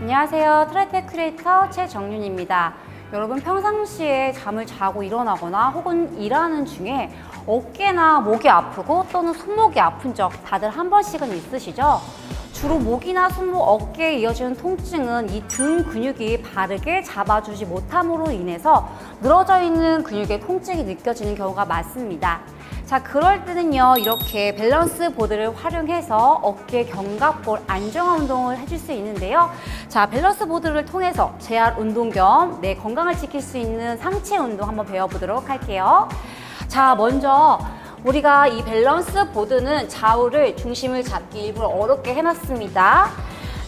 안녕하세요. 트라택 크리에이터 최정윤입니다. 여러분, 평상시에 잠을 자고 일어나거나 혹은 일하는 중에 어깨나 목이 아프고 또는 손목이 아픈 적 다들 한 번씩은 있으시죠? 주로 목이나 손목, 어깨에 이어지는 통증은 이 등 근육이 바르게 잡아주지 못함으로 인해서 늘어져 있는 근육의 통증이 느껴지는 경우가 많습니다. 자, 그럴 때는요, 이렇게 밸런스 보드를 활용해서 어깨 견갑골 안정화 운동을 해줄 수 있는데요. 자, 밸런스 보드를 통해서 재활 운동 겸 내 건강을 지킬 수 있는 상체 운동 한번 배워보도록 할게요. 자, 먼저 우리가 이 밸런스 보드는 좌우를 중심을 잡기 일부러 어렵게 해놨습니다.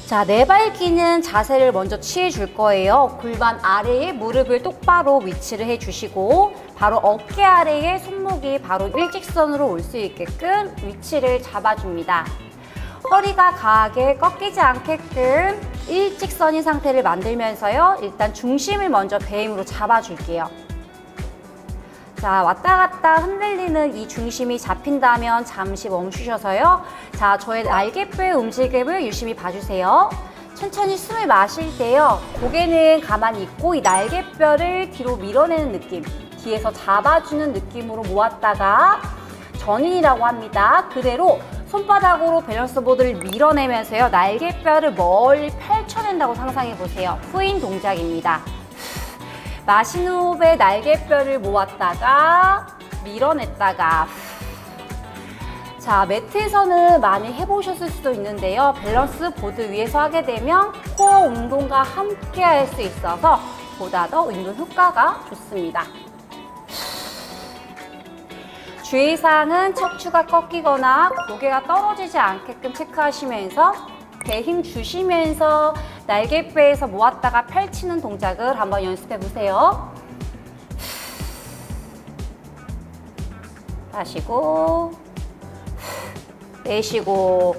자, 내발기는 자세를 먼저 취해줄 거예요. 골반 아래에 무릎을 똑바로 위치를 해주시고 바로 어깨 아래에 손목이 바로 일직선으로 올 수 있게끔 위치를 잡아줍니다. 허리가 가하게 꺾이지 않게끔 일직선인 상태를 만들면서요, 일단 중심을 먼저 배임으로 잡아줄게요. 자, 왔다 갔다 흔들리는 이 중심이 잡힌다면 잠시 멈추셔서요. 자, 저의 날개뼈의 움직임을 유심히 봐주세요. 천천히 숨을 마실 때요, 고개는 가만히 있고 이 날개뼈를 뒤로 밀어내는 느낌, 뒤에서 잡아주는 느낌으로 모았다가 전인이라고 합니다. 그대로 손바닥으로 밸런스 보드를 밀어내면서요, 날개뼈를 멀리 펼쳐낸다고 상상해보세요. 후인 동작입니다. 마신 호흡에 날개뼈를 모았다가 밀어냈다가. 자, 매트에서는 많이 해보셨을 수도 있는데요, 밸런스 보드 위에서 하게 되면 코어 운동과 함께 할 수 있어서 보다 더 운동 효과가 좋습니다. 주의사항은 척추가 꺾이거나 고개가 떨어지지 않게끔 체크하시면서 배에 힘 주시면서 날개뼈에서 모았다가 펼치는 동작을 한번 연습해 보세요. 마시고 내쉬고.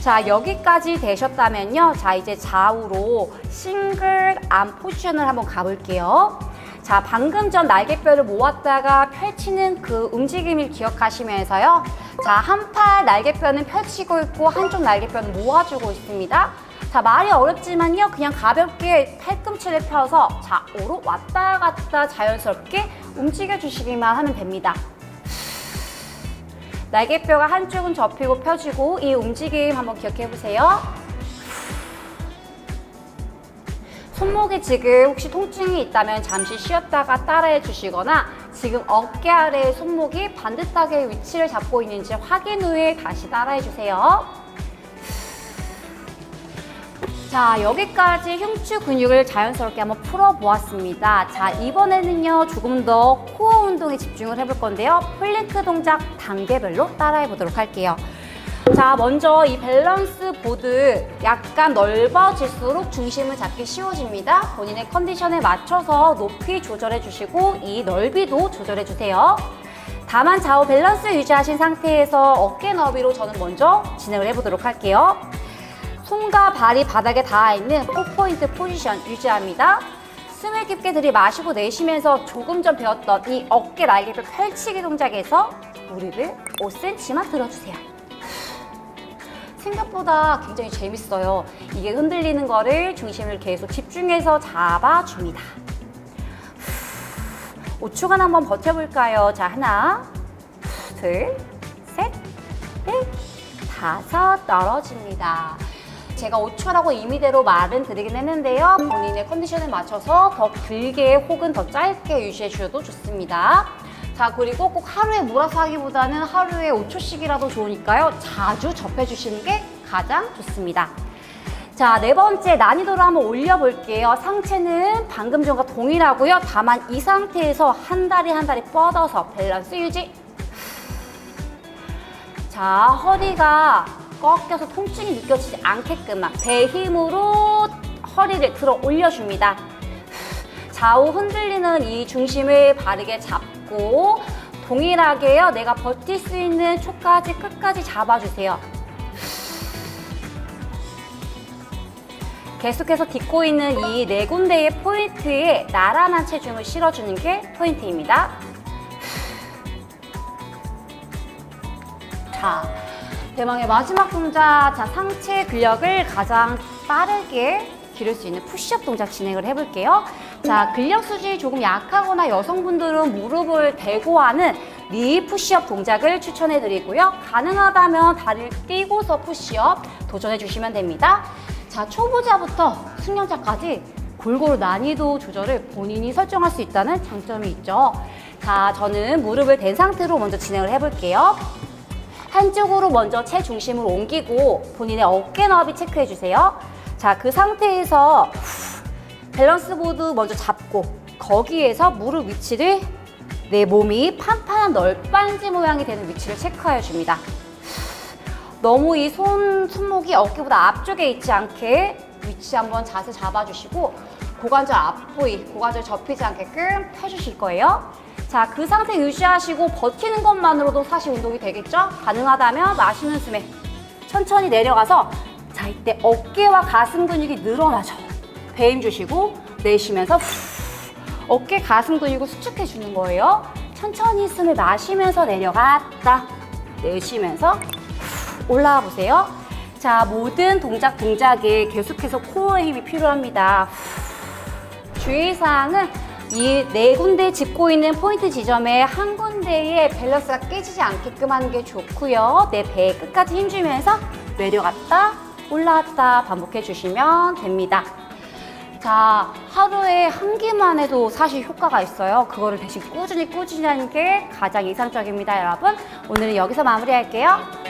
자, 여기까지 되셨다면요, 자, 이제 좌우로 싱글 암 포지션을 한번 가볼게요. 자, 방금 전 날개뼈를 모았다가 펼치는 그 움직임을 기억하시면서요, 자, 한 팔 날개뼈는 펼치고 있고 한쪽 날개뼈는 모아주고 있습니다. 자, 말이 어렵지만요, 그냥 가볍게 팔꿈치를 펴서 좌우로 왔다 갔다 자연스럽게 움직여 주시기만 하면 됩니다. 날개뼈가 한쪽은 접히고 펴지고, 이 움직임 한번 기억해 보세요. 손목에 지금 혹시 통증이 있다면 잠시 쉬었다가 따라해 주시거나, 지금 어깨 아래의 손목이 반듯하게 위치를 잡고 있는지 확인 후에 다시 따라해 주세요. 자, 여기까지 흉추 근육을 자연스럽게 한번 풀어보았습니다. 자, 이번에는요, 조금 더 코어 운동에 집중을 해볼 건데요, 플랭크 동작 단계별로 따라해 보도록 할게요. 자, 먼저 이 밸런스 보드 약간 넓어질수록 중심을 잡기 쉬워집니다. 본인의 컨디션에 맞춰서 높이 조절해 주시고 이 넓이도 조절해 주세요. 다만 좌우 밸런스 유지하신 상태에서 어깨 너비로 저는 먼저 진행을 해보도록 할게요. 손과 발이 바닥에 닿아 있는 4포인트 포지션 유지합니다. 숨을 깊게 들이마시고 내쉬면서 조금 전 배웠던 이 어깨 날개뼈 펼치기 동작에서 무릎을 5cm만 들어주세요. 생각보다 굉장히 재밌어요. 이게 흔들리는 거를 중심을 계속 집중해서 잡아줍니다. 5초간 한번 버텨볼까요? 자, 하나, 둘, 셋, 넷, 다섯, 떨어집니다. 제가 5초라고 임의대로 말은 드리긴 했는데요, 본인의 컨디션에 맞춰서 더 길게 혹은 더 짧게 유지해 주셔도 좋습니다. 자, 그리고 꼭 하루에 몰아서 하기보다는 하루에 5초씩이라도 좋으니까요, 자주 접해주시는 게 가장 좋습니다. 자, 네 번째 난이도를 한번 올려볼게요. 상체는 방금 전과 동일하고요, 다만 이 상태에서 한 다리 한 다리 뻗어서 밸런스 유지. 자, 허리가 꺾여서 통증이 느껴지지 않게끔만 배 힘으로 허리를 들어 올려줍니다. 좌우 흔들리는 이 중심을 바르게 잡고, 동일하게요, 내가 버틸 수 있는 초까지 끝까지 잡아주세요. 계속해서 딛고 있는 이 네 군데의 포인트에 나란한 체중을 실어주는 게 포인트입니다. 자, 대망의 마지막 동작, 자 상체 근력을 가장 빠르게 기를 수 있는 푸시업 동작 진행을 해볼게요. 자, 근력 수지 조금 약하거나 여성분들은 무릎을 대고 하는 리 푸시업 동작을 추천해드리고요. 가능하다면 다리를 띄고서 푸시업 도전해주시면 됩니다. 자, 초보자부터 숙련자까지 골고루 난이도 조절을 본인이 설정할 수 있다는 장점이 있죠. 자, 저는 무릎을 댄 상태로 먼저 진행을 해볼게요. 한쪽으로 먼저 체중심을 옮기고 본인의 어깨 너비 체크해주세요. 자, 그 상태에서 밸런스 보드 먼저 잡고 거기에서 무릎 위치를 내 몸이 판판한 널빤지 모양이 되는 위치를 체크하여 줍니다. 너무 이 손목이 어깨보다 앞쪽에 있지 않게 위치 한번 자세 잡아주시고 고관절 앞부위, 고관절 접히지 않게끔 펴주실 거예요. 자, 그 상태 유지하시고 버티는 것만으로도 사실 운동이 되겠죠? 가능하다면 마시는 숨에 천천히 내려가서 자, 이때 어깨와 가슴 근육이 늘어나죠. 배 힘 주시고 내쉬면서 후. 어깨 가슴 근육을 수축해 주는 거예요. 천천히 숨을 마시면서 내려갔다. 내쉬면서 후. 올라와 보세요. 자, 모든 동작에 계속해서 코어의 힘이 필요합니다. 후. 주의사항은 이 네 군데 짚고 있는 포인트 지점에 한 군데의 밸런스가 깨지지 않게끔 하는 게 좋고요. 내 배에 끝까지 힘 주면서 내려갔다. 올라왔다 반복해 주시면 됩니다. 자, 하루에 한 개만 해도 사실 효과가 있어요. 그거를 대신 꾸준히 하는 게 가장 이상적입니다, 여러분. 오늘은 여기서 마무리할게요.